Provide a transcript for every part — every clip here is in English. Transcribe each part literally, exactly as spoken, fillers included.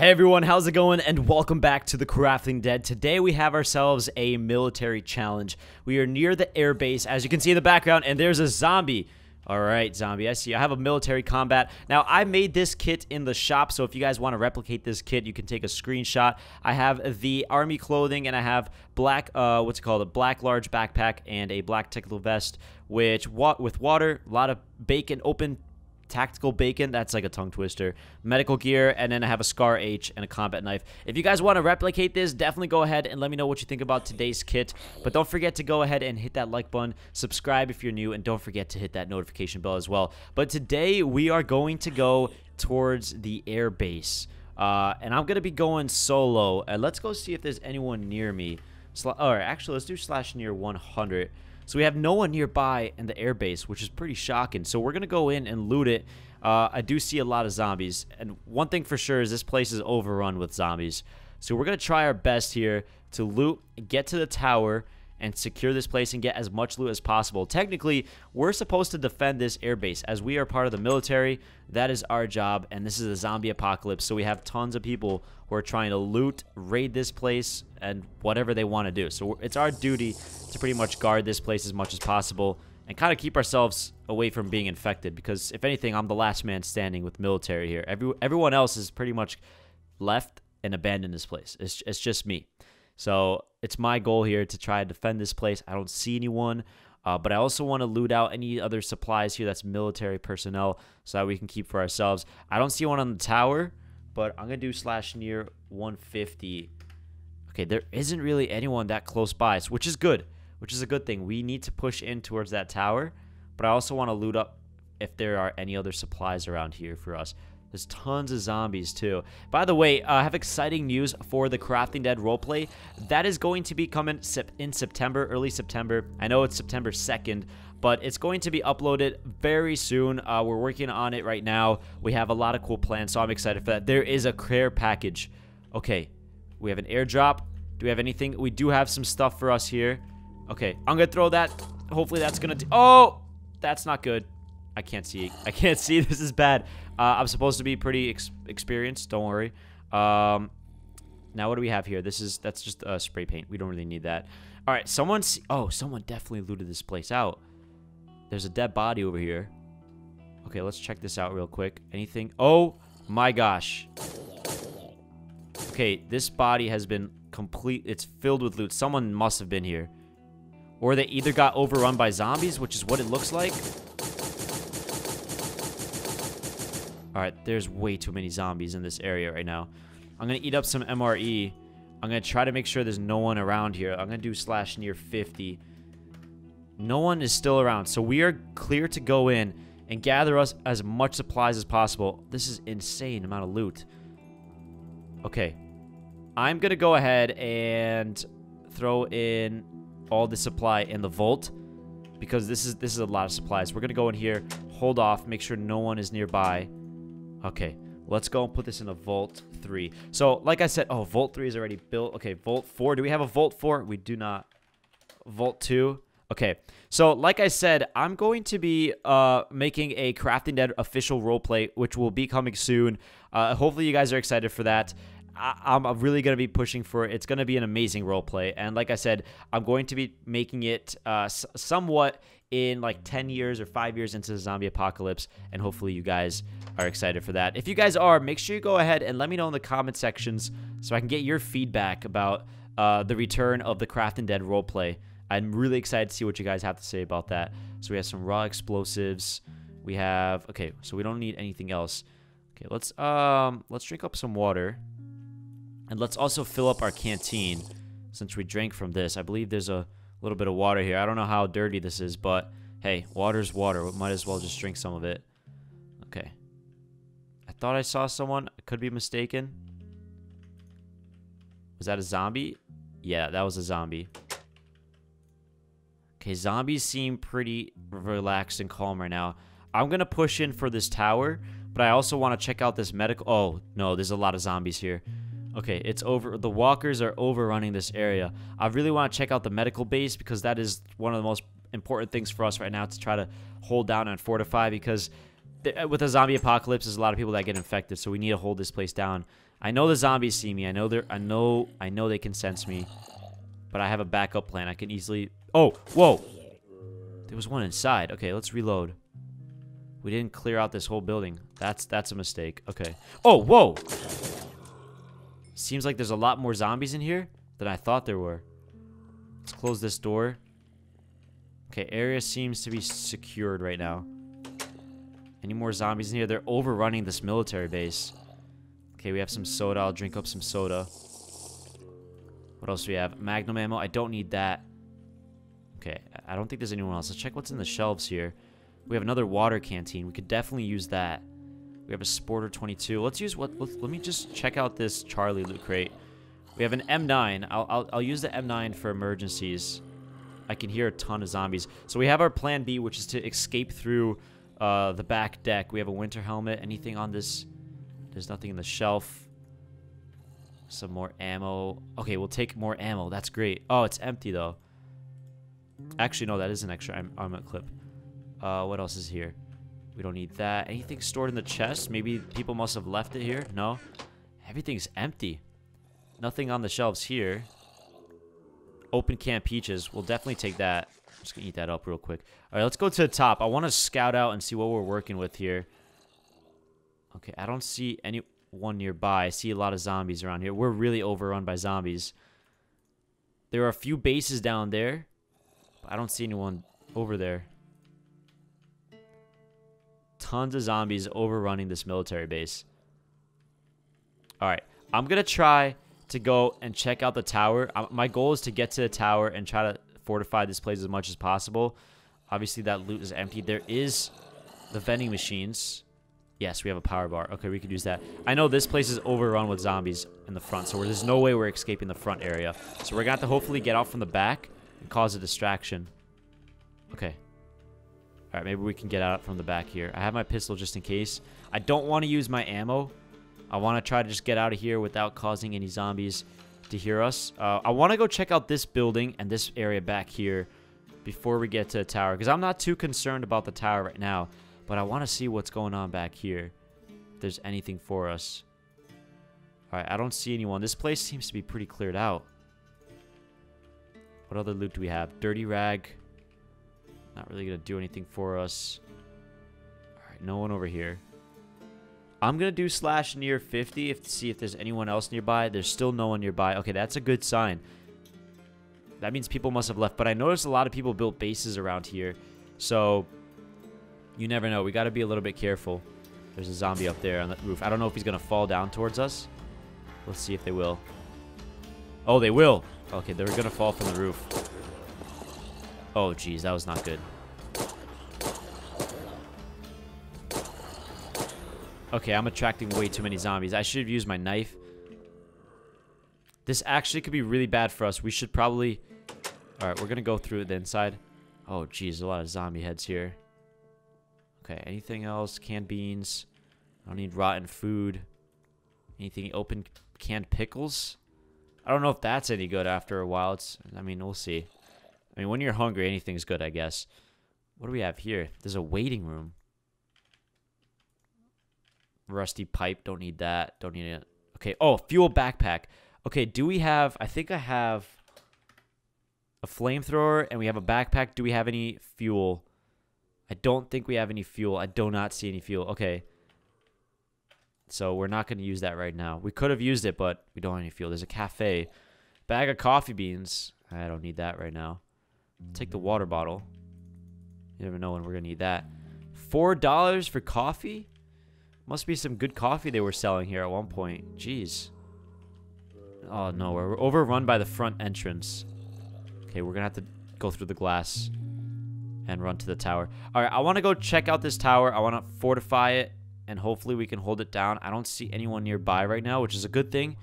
Hey everyone, how's it going? And welcome back to The Crafting Dead. Today we have ourselves a military challenge. We are near the air base, as you can see in the background, and there's a zombie. Alright, zombie, I see. I have a military combat. Now, I made this kit in the shop, so if you guys want to replicate this kit, you can take a screenshot. I have the army clothing, and I have black, uh, what's it called? A black large backpack and a black tactical vest, which, wa with water, a lot of bacon, open tactical bacon, that's like a tongue twister, medical gear, and then I have a Scar H and a combat knife. If you guys want to replicate this, definitely go ahead and let me know what you think about today's kit, but don't forget to go ahead and hit that like button, subscribe if you're new, and don't forget to hit that notification bell as well. But today we are going to go towards the air base, uh, and I'm going to be going solo, and uh, let's go see if there's anyone near me. Sla or actually, let's do slash near one hundred. So we have no one nearby in the airbase, which is pretty shocking. So we're going to go in and loot it. Uh, I do see a lot of zombies. And one thing for sure is this place is overrun with zombies. So we're going to try our best here to loot, get to the tower, and secure this place and get as much loot as possible. Technically, we're supposed to defend this airbase as we are part of the military. That is our job. And this is a zombie apocalypse. So we have tons of people who are trying to loot, raid this place, and whatever they want to do. So it's our duty to pretty much guard this place as much as possible and kind of keep ourselves away from being infected, because if anything, I'm the last man standing with military here. Every, everyone else is pretty much left and abandoned this place. It's, it's just me. So it's my goal here to try and defend this place. I don't see anyone, uh, but I also want to loot out any other supplies here that's military personnel so that we can keep for ourselves. I don't see one on the tower, but I'm going to do slash near one fifty. Okay, there isn't really anyone that close by, which is good, which is a good thing. We need to push in towards that tower, but I also want to loot up if there are any other supplies around here for us. There's tons of zombies, too. By the way, uh, I have exciting news for the Crafting Dead roleplay. That is going to be coming in September, early September. I know it's September second, but it's going to be uploaded very soon. Uh, we're working on it right now. We have a lot of cool plans, so I'm excited for that. There is a care package. Okay, we have an airdrop. Do we have anything? We do have some stuff for us here. Okay, I'm going to throw that. Hopefully that's going to... Oh, that's not good. I can't see. I can't see. This is bad. Uh, I'm supposed to be pretty ex experienced. Don't worry. Um, now, what do we have here? This is that's just uh, spray paint. We don't really need that. All right. Someone's. Oh, someone definitely looted this place out. There's a dead body over here. Okay, let's check this out real quick. Anything? Oh my gosh. Okay, this body has been complete. It's filled with loot. Someone must have been here, or they either got overrun by zombies, which is what it looks like. Alright, there's way too many zombies in this area right now. I'm going to eat up some M R E. I'm going to try to make sure there's no one around here. I'm going to do slash near fifty. No one is still around. So we are clear to go in and gather us as much supplies as possible. This is insane amount of loot. Okay. I'm going to go ahead and throw in all the supply in the vault, because this is, this is a lot of supplies. We're going to go in here, hold off, make sure no one is nearby. Okay, let's go and put this in a Vault three. So, like I said, oh, Vault three is already built. Okay, Vault four. Do we have a Vault four? We do not. Vault two. Okay, so like I said, I'm going to be uh, making a Crafting Dead official roleplay, which will be coming soon. Uh, hopefully, you guys are excited for that. I I'm really going to be pushing for it. It's going to be an amazing roleplay. And like I said, I'm going to be making it uh, s somewhat... in like ten years or five years into the zombie apocalypse, and hopefully you guys are excited for that. If you guys are, make sure you go ahead and let me know in the comment sections so I can get your feedback about uh, the return of the Crafting Dead roleplay. I'm really excited to see what you guys have to say about that. So we have some raw explosives. We have, okay, so we don't need anything else. Okay, let's um let's drink up some water, and let's also fill up our canteen since we drank from this. I believe there's a A little bit of water here. I don't know how dirty this is, but hey, water's water. We might as well just drink some of it. Okay. I thought I saw someone. I could be mistaken. Was that a zombie? Yeah, that was a zombie. Okay, zombies seem pretty relaxed and calm right now. I'm going to push in for this tower, but I also want to check out this medical... Oh, no, there's a lot of zombies here. Okay, it's over. The walkers are overrunning this area. I really want to check out the medical base, because that is one of the most important things for us right now to try to hold down and fortify, because with a zombie apocalypse, there's a lot of people that get infected, so we need to hold this place down. I know the zombies see me. I know they're. I know. I know they can sense me. But I have a backup plan. I can easily. Oh, whoa! There was one inside. Okay, let's reload. We didn't clear out this whole building. That's that's a mistake. Okay. Oh, whoa! Seems like there's a lot more zombies in here than I thought there were. Let's close this door. Okay, area seems to be secured right now. Any more zombies in here? They're overrunning this military base. Okay, we have some soda. I'll drink up some soda. What else do we have? Magnum ammo. I don't need that. Okay, I don't think there's anyone else. Let's check what's in the shelves here. We have another water canteen. We could definitely use that. We have a Sporter twenty-two. Let's use what... Let, let me just check out this Charlie Loot Crate. We have an M nine. I'll, I'll, I'll use the M nine for emergencies. I can hear a ton of zombies. So we have our plan B, which is to escape through uh, the back deck. We have a Winter Helmet. Anything on this... There's nothing in the shelf. Some more ammo. Okay, we'll take more ammo. That's great. Oh, it's empty, though. Actually, no, that is an extra armor clip. Uh, what else is here? We don't need that. Anything stored in the chest? Maybe people must have left it here? No? Everything's empty. Nothing on the shelves here. Open Camp Peaches. We'll definitely take that. I'm just going to eat that up real quick. All right, let's go to the top. I want to scout out and see what we're working with here. Okay, I don't see anyone nearby. I see a lot of zombies around here. We're really overrun by zombies. There are a few bases down there, but I don't see anyone over there. Tons of zombies overrunning this military base. All right, I'm going to try to go and check out the tower. I, my goal is to get to the tower and try to fortify this place as much as possible. Obviously, that loot is empty. There is the vending machines. Yes, we have a power bar. Okay, we could use that. I know this place is overrun with zombies in the front, so we're, there's no way we're escaping the front area. So we're going to have to hopefully get out from the back and cause a distraction. Okay. All right, maybe we can get out from the back here. I have my pistol just in case. I don't want to use my ammo. I want to try to just get out of here without causing any zombies to hear us. Uh, I want to go check out this building and this area back here before we get to the tower, because I'm not too concerned about the tower right now. But I want to see what's going on back here. If there's anything for us. Alright, I don't see anyone. This place seems to be pretty cleared out. What other loot do we have? Dirty rag. Not really going to do anything for us. Alright, no one over here. I'm going to do slash near fifty if to see if there's anyone else nearby. There's still no one nearby. Okay, that's a good sign. That means people must have left. But I noticed a lot of people built bases around here. So... you never know. We got to be a little bit careful. There's a zombie up there on the roof. I don't know if he's going to fall down towards us. Let's see if they will. Oh, they will. Okay, they were going to fall from the roof. Oh, geez. That was not good. Okay, I'm attracting way too many zombies. I should have used my knife. This actually could be really bad for us. We should probably... All right, we're going to go through the inside. Oh, geez. A lot of zombie heads here. Okay, anything else? Canned beans. I don't need rotten food. Anything open? Canned pickles? I don't know if that's any good after a while. It's, I mean, we'll see. I mean, when you're hungry, anything's good, I guess. What do we have here? There's a waiting room. Rusty pipe. Don't need that. Don't need it. Okay. Oh, fuel backpack. Okay, do we have... I think I have a flamethrower, and we have a backpack. Do we have any fuel? I don't think we have any fuel. I do not see any fuel. Okay. So we're not going to use that right now. We could have used it, but we don't have any fuel. There's a cafe. Bag of coffee beans. I don't need that right now. Take the water bottle. You never know when we're going to need that. four dollars for coffee? Must be some good coffee they were selling here at one point. Jeez. Oh, no. We're overrun by the front entrance. Okay, we're going to have to go through the glass and run to the tower. All right, I want to go check out this tower. I want to fortify it, and hopefully we can hold it down. I don't see anyone nearby right now, which is a good thing.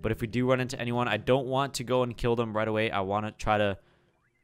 But if we do run into anyone, I don't want to go and kill them right away. I want to try to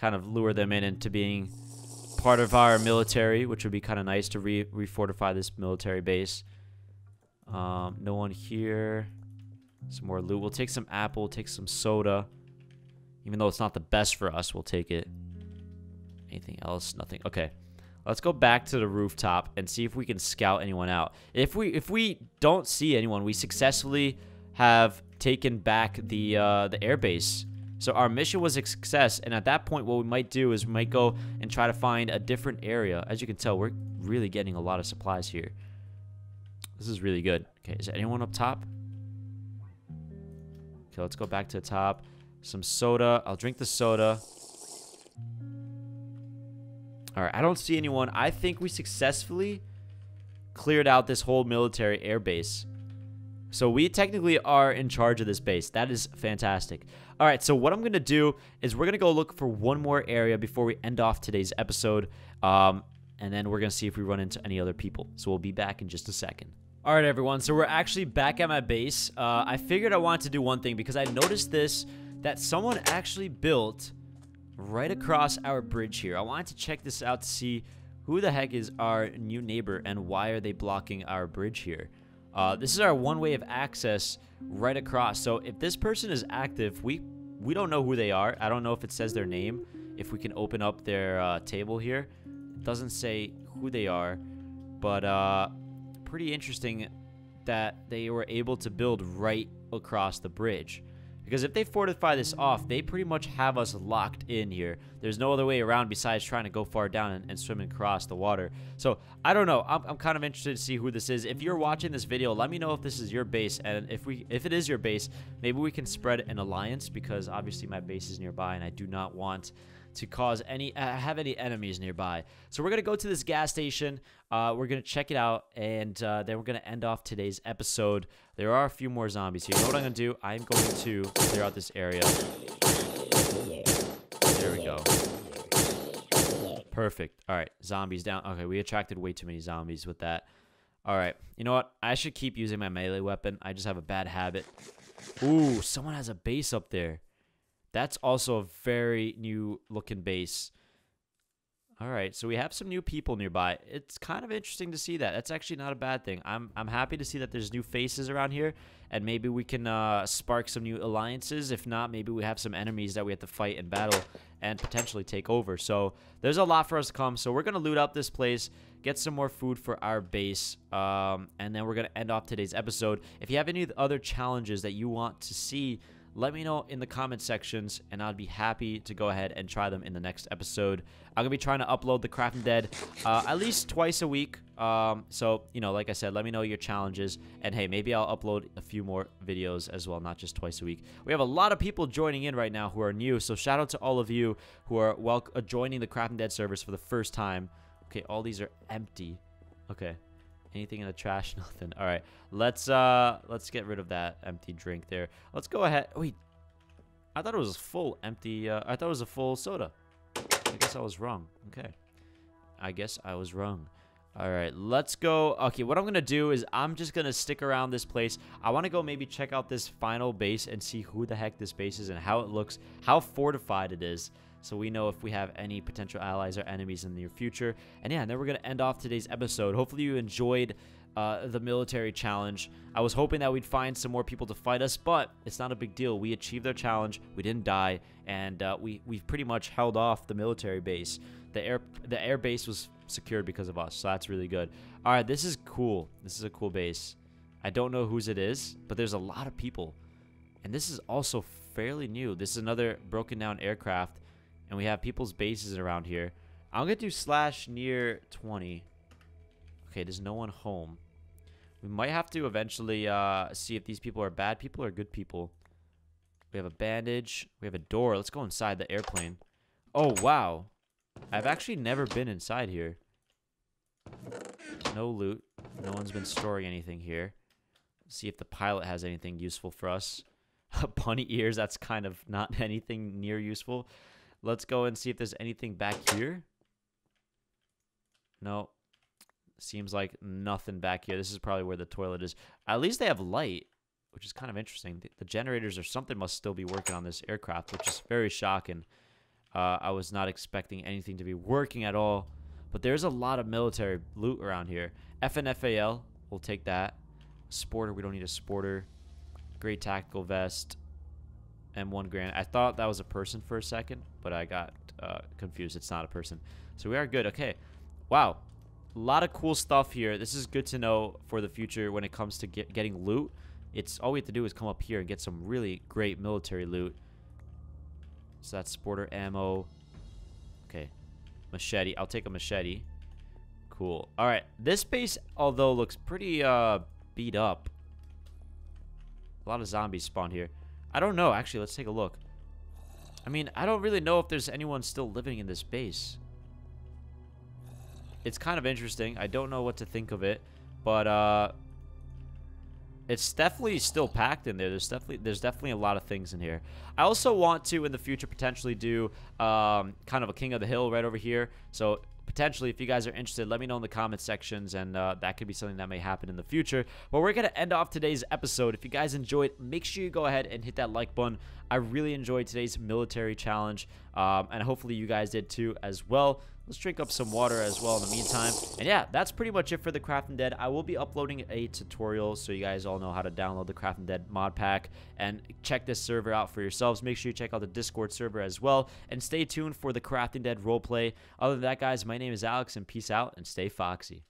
kind of lure them in into being part of our military, which would be kind of nice to re refortify this military base. Um, no one here. Some more loot. We'll take some apple, take some soda. Even though it's not the best for us, we'll take it. Anything else? Nothing. Okay. Let's go back to the rooftop and see if we can scout anyone out. If we if we don't see anyone, we successfully have taken back the uh, the airbase. So our mission was a success, and at that point, what we might do is we might go and try to find a different area. As you can tell, we're really getting a lot of supplies here. This is really good. Okay, is there anyone up top? Okay, let's go back to the top. Some soda. I'll drink the soda. All right, I don't see anyone. I think we successfully cleared out this whole military air base. So we technically are in charge of this base. That is fantastic. All right, so what I'm going to do is we're going to go look for one more area before we end off today's episode. Um, and then we're going to see if we run into any other people. So we'll be back in just a second. All right, everyone. So we're actually back at my base. Uh, I figured I wanted to do one thing because I noticed this, that someone actually built right across our bridge here. I wanted to check this out to see who the heck is our new neighbor and why are they blocking our bridge here. Uh, this is our one way of access right across. So if this person is active, we we don't know who they are. I don't know if it says their name. If we can open up their uh, table here, it doesn't say who they are, but uh, pretty interesting that they were able to build right across the bridge. Because if they fortify this off, they pretty much have us locked in here. There's no other way around besides trying to go far down and, and swim across the water. So, I don't know. I'm, I'm kind of interested to see who this is. If you're watching this video, let me know if this is your base. And if we, if it is your base, maybe we can spread an alliance. Because obviously my base is nearby and I do not want to cause any, uh, have any enemies nearby. So we're going to go to this gas station. Uh, we're going to check it out. And uh, then we're going to end off today's episode. There are a few more zombies here. You know what I'm going to do? I'm going to clear out this area. There we go. Perfect. All right. Zombies down. Okay. We attracted way too many zombies with that. All right. You know what? I should keep using my melee weapon. I just have a bad habit. Ooh, someone has a base up there. That's also a very new looking base. All right, so we have some new people nearby. It's kind of interesting to see that. That's actually not a bad thing. I'm, I'm happy to see that there's new faces around here, and maybe we can uh, spark some new alliances. If not, maybe we have some enemies that we have to fight and battle and potentially take over. So there's a lot for us to come. So we're going to loot up this place, get some more food for our base, um, and then we're going to end off today's episode. If you have any other challenges that you want to see, let me know in the comment sections, and I'd be happy to go ahead and try them in the next episode. I'm going to be trying to upload The Crafting Dead uh, at least twice a week. Um, so, you know, like I said, let me know your challenges. And, hey, maybe I'll upload a few more videos as well, not just twice a week. We have a lot of people joining in right now who are new. So, shout out to all of you who are wel uh, joining The Crafting Dead servers for the first time. Okay, all these are empty. Okay. Anything in the trash? Nothing. All right, let's uh let's get rid of that empty drink there. Let's go ahead. Wait, I thought it was full empty. uh, I thought it was a full soda. I guess I was wrong. Okay, I guess I was wrong. All right, let's go. Okay, what I'm gonna do is I'm just gonna stick around this place. I want to go maybe check out this final base and see who the heck this base is and how it looks, how fortified it is. So we know if we have any potential allies or enemies in the near future. And yeah, and then we're going to end off today's episode. Hopefully you enjoyed uh, the military challenge. I was hoping that we'd find some more people to fight us, but it's not a big deal. We achieved our challenge. We didn't die. And uh, we, we've pretty much held off the military base. The air, the air base was secured because of us. So that's really good. All right, this is cool. This is a cool base. I don't know whose it is, but there's a lot of people. And this is also fairly new. This is another broken down aircraft. And we have people's bases around here. I'm going to do slash near twenty. Okay, there's no one home. We might have to eventually uh, see if these people are bad people or good people. We have a bandage. We have a door. Let's go inside the airplane. Oh, wow. I've actually never been inside here. No loot. No one's been storing anything here. Let's see if the pilot has anything useful for us. Bunny ears. That's kind of not anything near useful. Let's go and see if there's anything back here. No. Seems like nothing back here. This is probably where the toilet is. At least they have light, which is kind of interesting. The, the generators or something must still be working on this aircraft, which is very shocking. Uh, I was not expecting anything to be working at all. But there's a lot of military loot around here. F N F A L. We'll take that. Sporter. We don't need a sporter. Gray tactical vest. M one grand. I thought that was a person for a second, but I got uh, confused. It's not a person. So we are good. Okay. Wow. A lot of cool stuff here. This is good to know for the future when it comes to get, getting loot. It's all we have to do is come up here and get some really great military loot. So that's sporter ammo. Okay. Machete. I'll take a machete. Cool. Alright. This base, although, looks pretty uh, beat up. A lot of zombies spawned here. I don't know. Actually, let's take a look. I mean, I don't really know if there's anyone still living in this base. It's kind of interesting. I don't know what to think of it. But, uh... it's definitely still packed in there. There's definitely there's definitely a lot of things in here. I also want to, in the future, potentially do um, kind of a King of the Hill right over here. So, potentially, if you guys are interested, let me know in the comment sections, and uh, that could be something that may happen in the future. But we're going to end off today's episode. If you guys enjoyed, make sure you go ahead and hit that like button. I really enjoyed today's military challenge, um, and hopefully you guys did too as well. Let's drink up some water as well in the meantime. And yeah, that's pretty much it for The Crafting Dead. I will be uploading a tutorial so you guys all know how to download The Crafting Dead mod pack and check this server out for yourselves. Make sure you check out the Discord server as well. And stay tuned for The Crafting Dead roleplay. Other than that, guys, my name is Alex, and peace out and stay foxy.